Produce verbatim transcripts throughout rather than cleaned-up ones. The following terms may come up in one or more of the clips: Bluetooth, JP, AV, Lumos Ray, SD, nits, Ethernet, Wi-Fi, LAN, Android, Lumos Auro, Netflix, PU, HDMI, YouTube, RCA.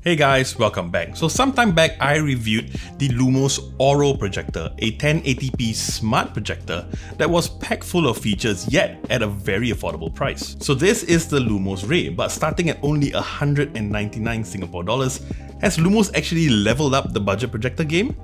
Hey guys, welcome back. So sometime back, I reviewed the Lumos Auro projector, a ten eighty p smart projector that was packed full of features yet at a very affordable price. So this is the Lumos Ray, but starting at only one hundred ninety-nine Singapore dollars, has Lumos actually leveled up the budget projector game?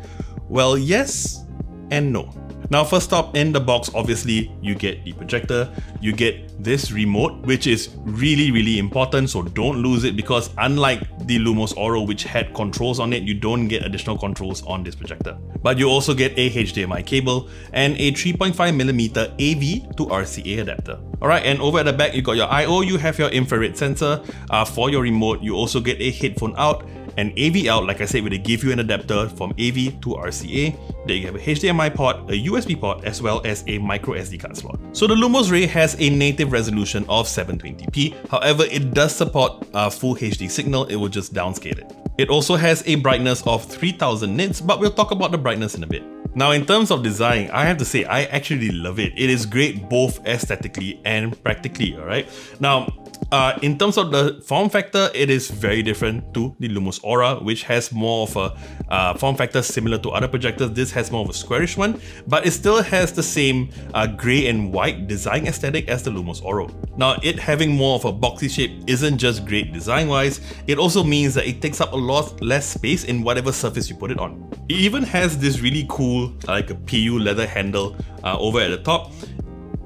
Well, yes and no. Now first up, in the box obviously you get the projector, you get this remote which is really really important, so don't lose it because unlike the Lumos Auro which had controls on it, you don't get additional controls on this projector. But you also get a H D M I cable and a three point five millimeter A V to R C A adapter. Alright, and over at the back you got your I O, you have your infrared sensor uh, for your remote, you also get a headphone out, an A V out, like I said, where they give you an adapter from A V to R C A. There you have a H D M I port, a U S B port, as well as a micro S D card slot. So the Lumos Ray has a native resolution of seven twenty p. However, it does support a full H D signal, it will just downscale it. It also has a brightness of three thousand nits, but we'll talk about the brightness in a bit. Now in terms of design, I have to say I actually love it. It is great both aesthetically and practically, alright? Now, Uh, in terms of the form factor, it is very different to the Lumos Aura, which has more of a uh, form factor similar to other projectors. This has more of a squarish one, but it still has the same uh, grey and white design aesthetic as the Lumos Auro. Now, it having more of a boxy shape isn't just great design-wise, it also means that it takes up a lot less space in whatever surface you put it on. It even has this really cool, like a P U leather handle uh, over at the top.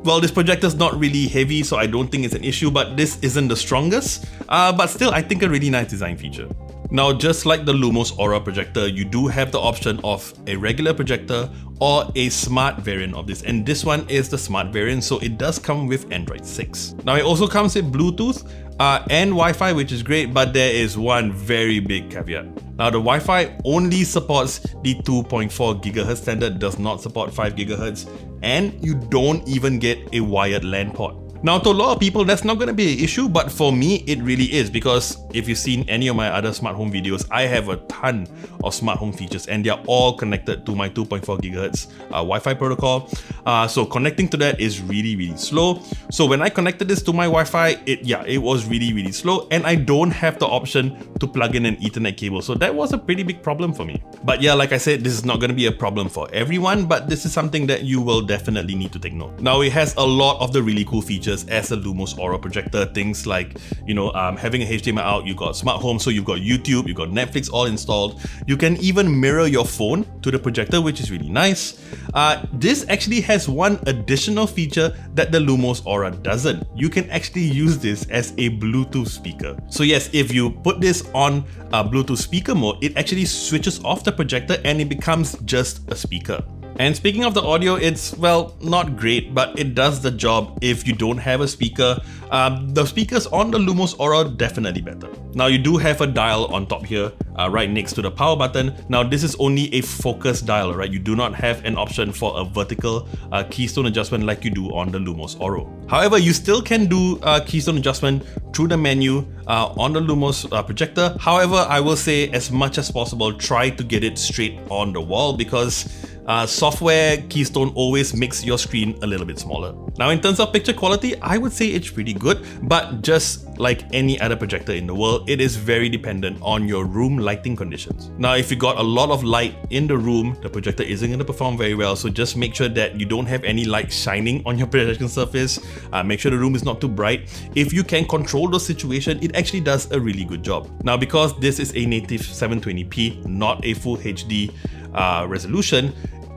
Well, this projector's not really heavy, so I don't think it's an issue, but this isn't the strongest. Uh, but still, I think a really nice design feature. Now, just like the Lumos Aura projector, you do have the option of a regular projector or a smart variant of this. And this one is the smart variant, so it does come with Android six. Now, it also comes with Bluetooth uh, and Wi-Fi, which is great, but there is one very big caveat. Now the Wi-Fi only supports the two point four gigahertz standard, does not support five gigahertz, and you don't even get a wired LAN port. Now to a lot of people that's not going to be an issue, but for me it really is, because if you've seen any of my other smart home videos, I have a ton of smart home features and they're all connected to my two point four gigahertz uh, Wi-Fi protocol. Uh, so connecting to that is really really slow. So when I connected this to my Wi-Fi, it yeah it was really really slow, and I don't have the option to plug in an Ethernet cable, so that was a pretty big problem for me. But yeah, like I said, this is not going to be a problem for everyone, but this is something that you will definitely need to take note. Now it has a lot of the really cool features as a Lumos Aura projector, things like, you know, um, having a H D M I out, you got smart home, so you've got YouTube, you've got Netflix all installed. You can even mirror your phone to the projector, which is really nice. Uh, this actually has one additional feature that the Lumos Aura doesn't. You can actually use this as a Bluetooth speaker. So yes, if you put this on uh, Bluetooth speaker mode, it actually switches off the projector and it becomes just a speaker. And speaking of the audio, it's, well, not great, but it does the job if you don't have a speaker. Uh, the speakers on the Lumos Aura definitely better. Now you do have a dial on top here, uh, right next to the power button. Now this is only a focus dial, right? You do not have an option for a vertical uh, keystone adjustment like you do on the Lumos Aura. However, you still can do uh, keystone adjustment through the menu uh, on the Lumos uh, projector. However, I will say as much as possible, try to get it straight on the wall, because Uh, software keystone always makes your screen a little bit smaller. Now in terms of picture quality, I would say it's pretty good, but just like any other projector in the world, it is very dependent on your room lighting conditions. Now if you got a lot of light in the room, the projector isn't going to perform very well, so just make sure that you don't have any light shining on your projection surface. Uh, make sure the room is not too bright. If you can control the situation, it actually does a really good job. Now because this is a native seven twenty p, not a full H D uh, resolution,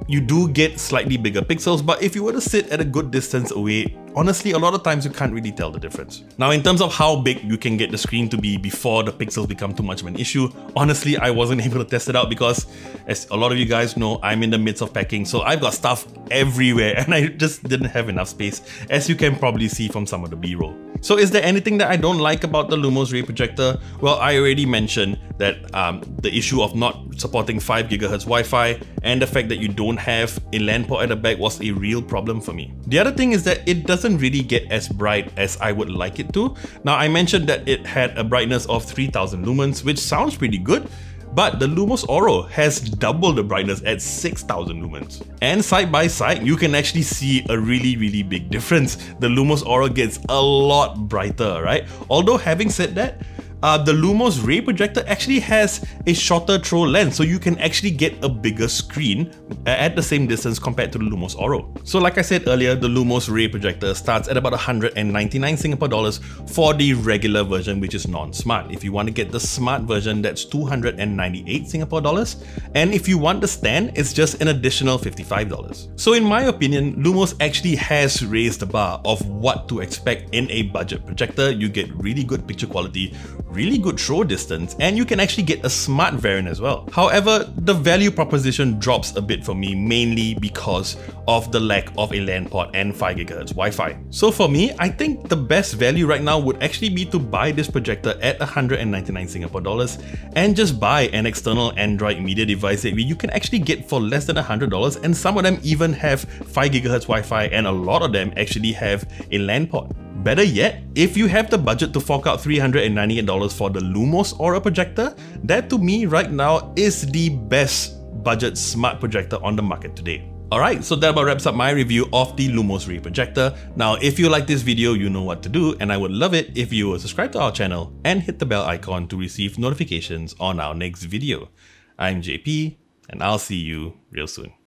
you do get slightly bigger pixels, but if you were to sit at a good distance away, honestly, a lot of times you can't really tell the difference. Now, in terms of how big you can get the screen to be before the pixels become too much of an issue, honestly, I wasn't able to test it out because, as a lot of you guys know, I'm in the midst of packing, so I've got stuff everywhere and I just didn't have enough space, as you can probably see from some of the B-roll. So is there anything that I don't like about the Lumos Ray projector? Well, I already mentioned that um, the issue of not supporting five gigahertz Wi-Fi and the fact that you don't have a LAN port at the back was a real problem for me. The other thing is that it doesn't really get as bright as I would like it to. Now, I mentioned that it had a brightness of three thousand lumens, which sounds pretty good, but the Lumos Auro has double the brightness at six thousand lumens. And side by side, you can actually see a really, really big difference. The Lumos Auro gets a lot brighter, right? Although having said that, Uh, the Lumos Ray projector actually has a shorter throw length, so you can actually get a bigger screen at the same distance compared to the Lumos Auro. So like I said earlier, the Lumos Ray projector starts at about one hundred ninety-nine Singapore dollars for the regular version, which is non-smart. If you want to get the smart version, that's two hundred ninety-eight Singapore dollars. And if you want the stand, it's just an additional fifty-five dollars. So in my opinion, Lumos actually has raised the bar of what to expect in a budget projector. You get really good picture quality, really good throw distance, and you can actually get a smart variant as well. However, the value proposition drops a bit for me, mainly because of the lack of a LAN port and five gigahertz Wi-Fi. So for me, I think the best value right now would actually be to buy this projector at one hundred ninety-nine Singapore dollars and just buy an external Android media device that you can actually get for less than one hundred dollars, and some of them even have five gigahertz Wi-Fi, and a lot of them actually have a LAN port. Better yet, if you have the budget to fork out three hundred ninety-eight dollars for the Lumos Auro projector, that to me right now is the best budget smart projector on the market today. Alright, so that about wraps up my review of the Lumos Ray projector. Now, if you like this video, you know what to do, and I would love it if you would subscribe to our channel and hit the bell icon to receive notifications on our next video. I'm J P, and I'll see you real soon.